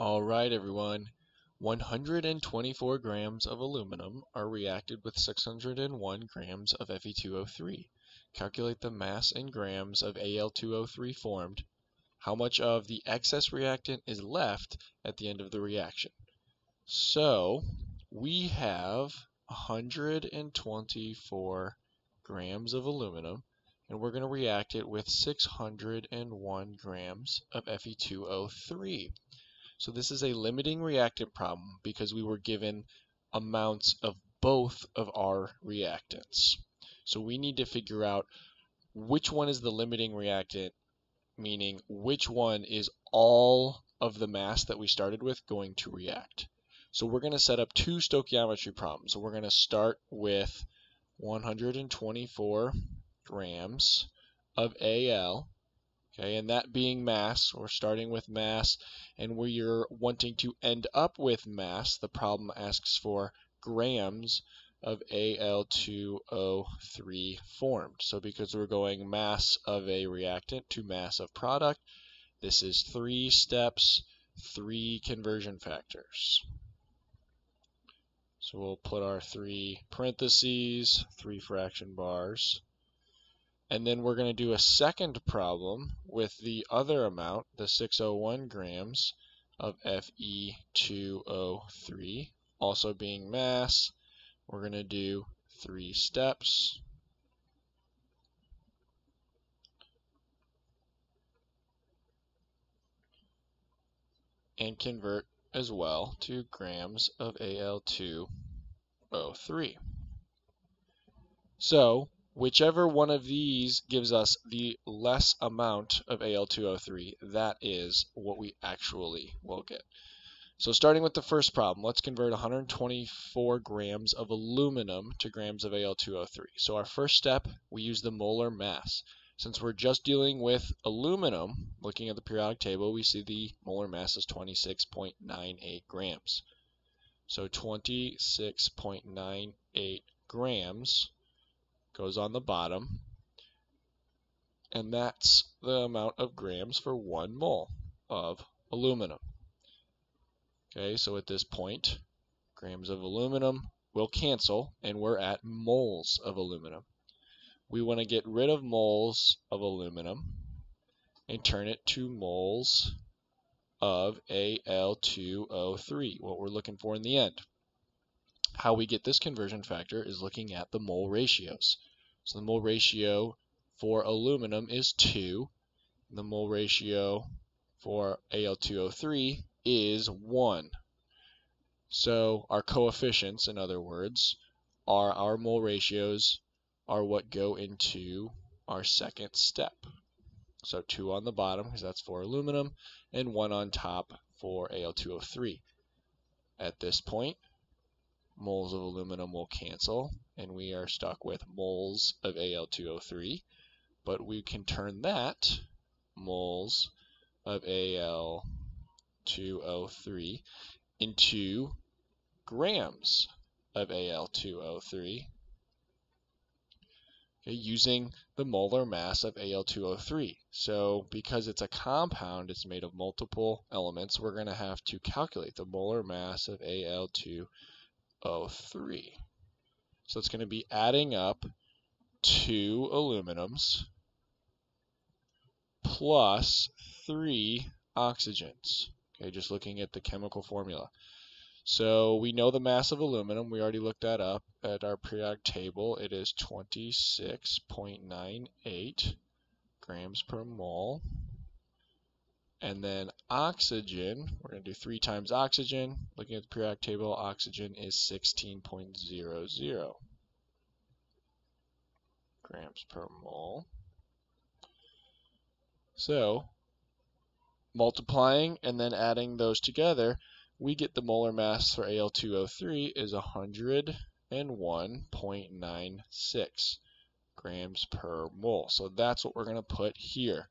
Alright everyone, 124 grams of aluminum are reacted with 601 grams of Fe2O3. Calculate the mass in grams of Al2O3 formed, how much of the excess reactant is left at the end of the reaction. So, we have 124 grams of aluminum, and we're going to react it with 601 grams of Fe2O3. So this is a limiting reactant problem because we were given amounts of both of our reactants. So we need to figure out which one is the limiting reactant, meaning which one is all of the mass that we started with going to react. So we're going to set up two stoichiometry problems. So we're going to start with 124 grams of Al. Okay, and that being mass, we're starting with mass, and where you're wanting to end up with mass, the problem asks for grams of Al2O3 formed. So because we're going mass of a reactant to mass of product, this is 3 steps, 3 conversion factors. So we'll put our 3 parentheses, 3 fraction bars. And then we're going to do a second problem with the other amount, the 601 grams of Fe2O3, also being mass. We're going to do 3 steps. And convert as well to grams of Al2O3. So, whichever one of these gives us the less amount of Al2O3, that is what we actually will get. So starting with the first problem, let's convert 124 grams of aluminum to grams of Al2O3. So our first step, we use the molar mass. Since we're just dealing with aluminum, looking at the periodic table, we see the molar mass is 26.98 grams. So 26.98 grams goes on the bottom, and that's the amount of grams for 1 mole of aluminum. Okay, so at this point, grams of aluminum will cancel, and we're at moles of aluminum. We want to get rid of moles of aluminum and turn it to moles of Al2O3, what we're looking for in the end. How we get this conversion factor is looking at the mole ratios. So the mole ratio for aluminum is 2. And the mole ratio for Al2O3 is 1. So our coefficients, in other words, are our mole ratios are what go into our second step. So 2 on the bottom, because that's for aluminum, and 1 on top for Al2O3. At this point, moles of aluminum will cancel, and we are stuck with moles of Al2O3, but we can turn that moles of Al2O3 into grams of Al2O3 using the molar mass of Al2O3. So because it's a compound, it's made of multiple elements, we're going to have to calculate the molar mass of Al2O3. So it's going to be adding up 2 aluminums plus 3 oxygens. Okay, just looking at the chemical formula. So we know the mass of aluminum. We already looked that up at our periodic table. It is 26.98 grams per mole. And then oxygen, we're going to do 3 times oxygen. Looking at the periodic table, oxygen is 16.00 grams per mole. So, multiplying and then adding those together, we get the molar mass for Al2O3 is 101.96 grams per mole. So that's what we're going to put here.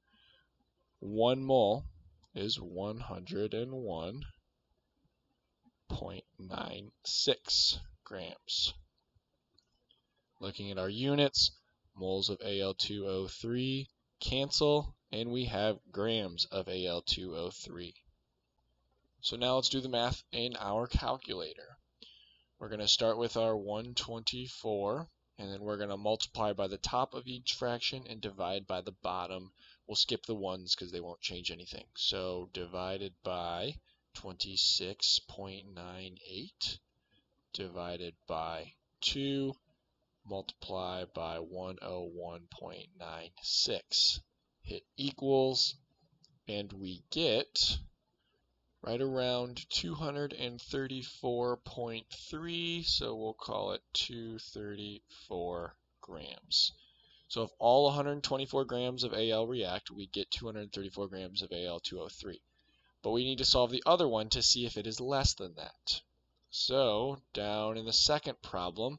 1 mole is 101.96 grams. Looking at our units, moles of Al2O3 cancel, and we have grams of Al2O3. So now let's do the math in our calculator. We're going to start with our 124, and then we're going to multiply by the top of each fraction and divide by the bottom. We'll skip the ones because they won't change anything. So divided by 26.98 divided by 2 multiplied by 101.96. Hit equals, and we get right around 234.3, so we'll call it 234 grams. So if all 124 grams of Al react, we get 234 grams of Al2O3. But we need to solve the other one to see if it is less than that. So down in the second problem,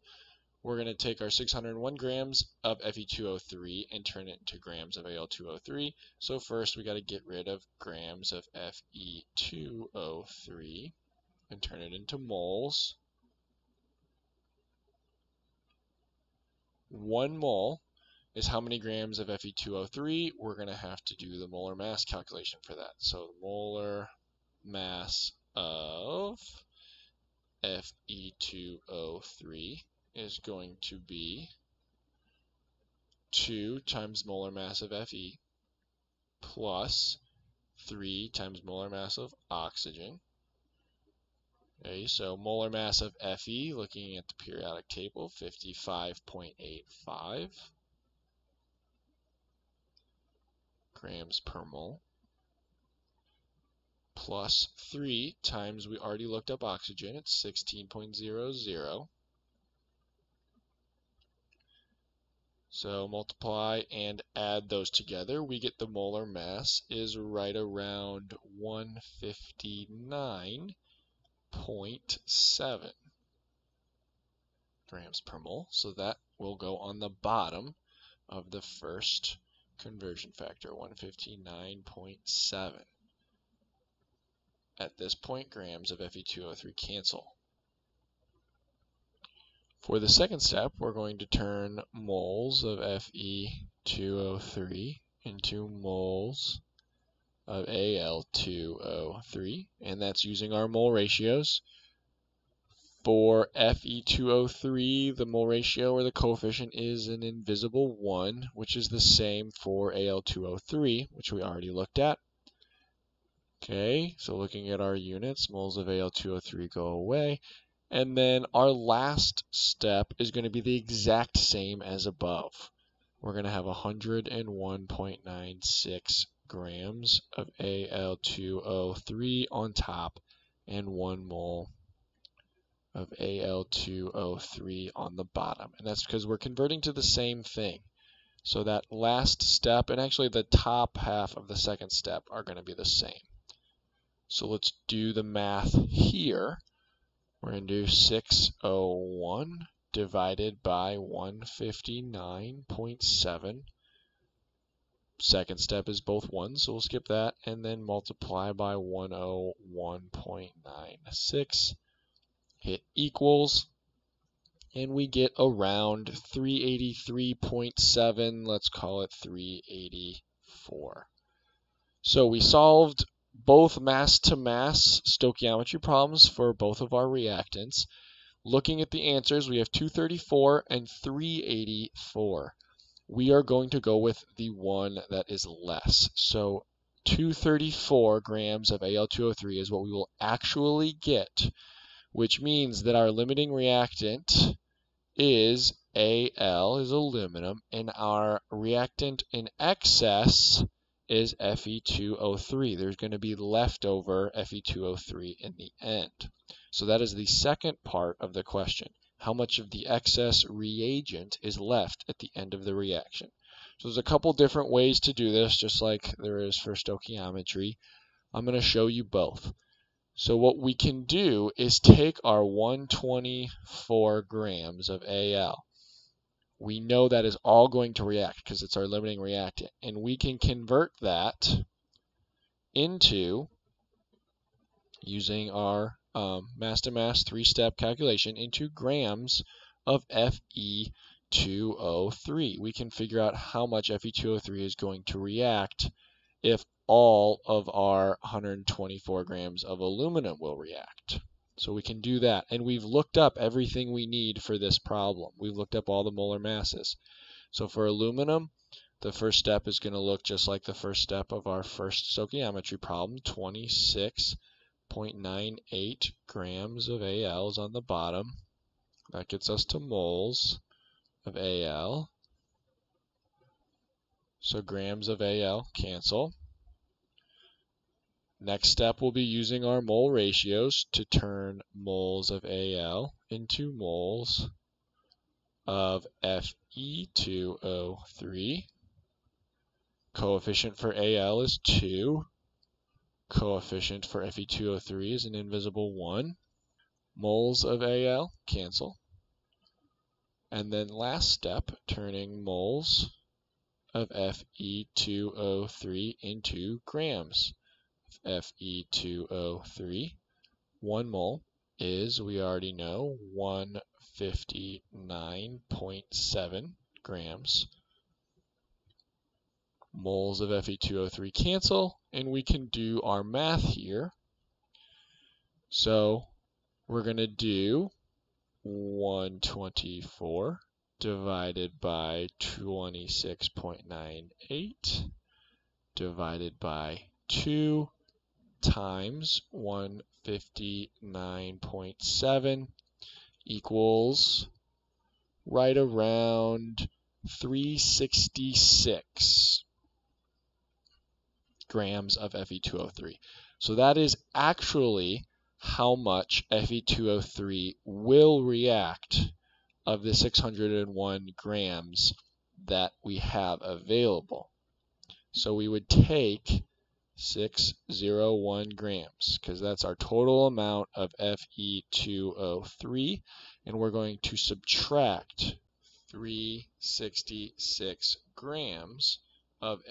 we're going to take our 601 grams of Fe2O3 and turn it into grams of Al2O3. So first we got to get rid of grams of Fe2O3 and turn it into moles. 1 mole is how many grams of Fe2O3. We're going to have to do the molar mass calculation for that. So the molar mass of Fe2O3 is going to be 2 times molar mass of Fe plus 3 times molar mass of oxygen. Okay, so molar mass of Fe, looking at the periodic table, 55.85 grams per mole, plus 3 times, we already looked up oxygen, it's 16.00. So multiply and add those together, we get the molar mass is right around 159.7 grams per mole. So that will go on the bottom of the first conversion factor, 159.7. At this point, grams of Fe2O3 cancel. For the second step, we're going to turn moles of Fe2O3 into moles of Al2O3, and that's using our mole ratios. For Fe2O3, the mole ratio or the coefficient is an invisible 1, which is the same for Al2O3, which we already looked at. Okay, so looking at our units, moles of Al2O3 go away. And then our last step is going to be the exact same as above. We're going to have 101.96 grams of Al2O3 on top and 1 mole of Al2O3 on the bottom. And that's because we're converting to the same thing. So that last step, and actually the top half of the second step, are going to be the same. So let's do the math here. We're going to do 601 divided by 159.7. Second step is both 1s, so we'll skip that. And then multiply by 101.96. Hit equals. And we get around 383.7. Let's call it 384. So we solved both mass-to-mass stoichiometry problems for both of our reactants. Looking at the answers, we have 234 and 384. We are going to go with the one that is less. So 234 grams of Al2O3 is what we will actually get, which means that our limiting reactant is Al, is aluminum, and our reactant in excess is Fe2O3. There's going to be leftover Fe2O3 in the end. So that is the second part of the question. How much of the excess reagent is left at the end of the reaction? So there's a couple different ways to do this, just like there is for stoichiometry. I'm going to show you both. So what we can do is take our 124 grams of Al. We know that is all going to react because it's our limiting reactant. And we can convert that into, using our mass-to-mass three-step calculation, into grams of Fe2O3. We can figure out how much Fe2O3 is going to react if all of our 124 grams of aluminum will react. So we can do that. And we've looked up everything we need for this problem. We've looked up all the molar masses. So for aluminum, the first step is going to look just like the first step of our first stoichiometry problem, 26.98 grams of Al is on the bottom. That gets us to moles of Al. So grams of Al cancel. Next step, we'll be using our mole ratios to turn moles of Al into moles of Fe2O3. Coefficient for Al is 2. Coefficient for Fe2O3 is an invisible 1. Moles of Al cancel. And then last step, turning moles of Fe2O3 into grams. Fe2O3, 1 mole is, we already know, 159.7 grams. Moles of Fe2O3 cancel, and we can do our math here. So we're going to do 124 divided by 26.98 divided by 2 times 159.7 equals right around 366 grams of Fe2O3. So that is actually how much Fe2O3 will react of the 601 grams that we have available. So we would take 601 grams, because that's our total amount of Fe2O3, and we're going to subtract 366 grams of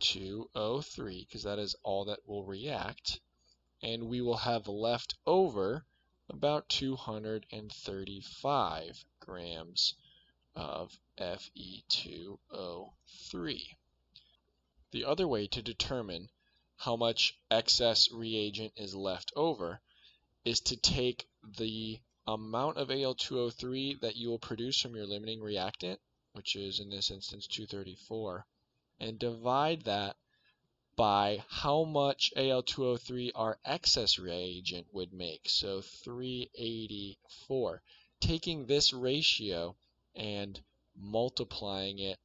Fe2O3, because that is all that will react, and we will have left over about 235 grams of Fe2O3. The other way to determine how much excess reagent is left over is to take the amount of Al2O3 that you will produce from your limiting reactant, which is in this instance 234, and divide that by how much Al2O3 our excess reagent would make, so 384. Taking this ratio and multiplying it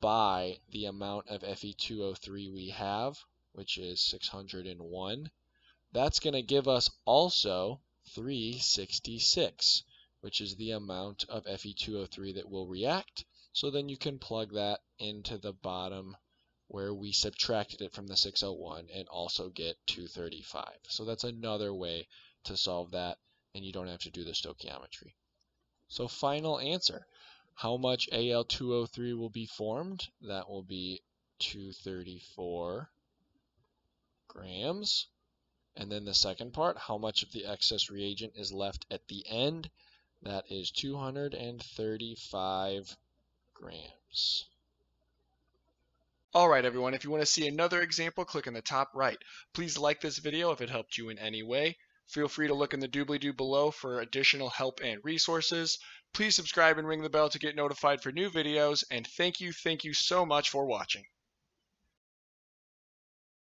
by the amount of Fe2O3 we have, which is 601, that's going to give us also 366, which is the amount of Fe2O3 that will react. So then you can plug that into the bottom where we subtracted it from the 601 and also get 235. So that's another way to solve that, and you don't have to do the stoichiometry. So final answer. How much Al2O3 will be formed? That will be 234 grams. And then the second part, how much of the excess reagent is left at the end? That is 235 grams. All right, everyone, if you want to see another example, click in the top right. Please like this video if it helped you in any way. Feel free to look in the doobly-doo below for additional help and resources. Please subscribe and ring the bell to get notified for new videos, and thank you so much for watching.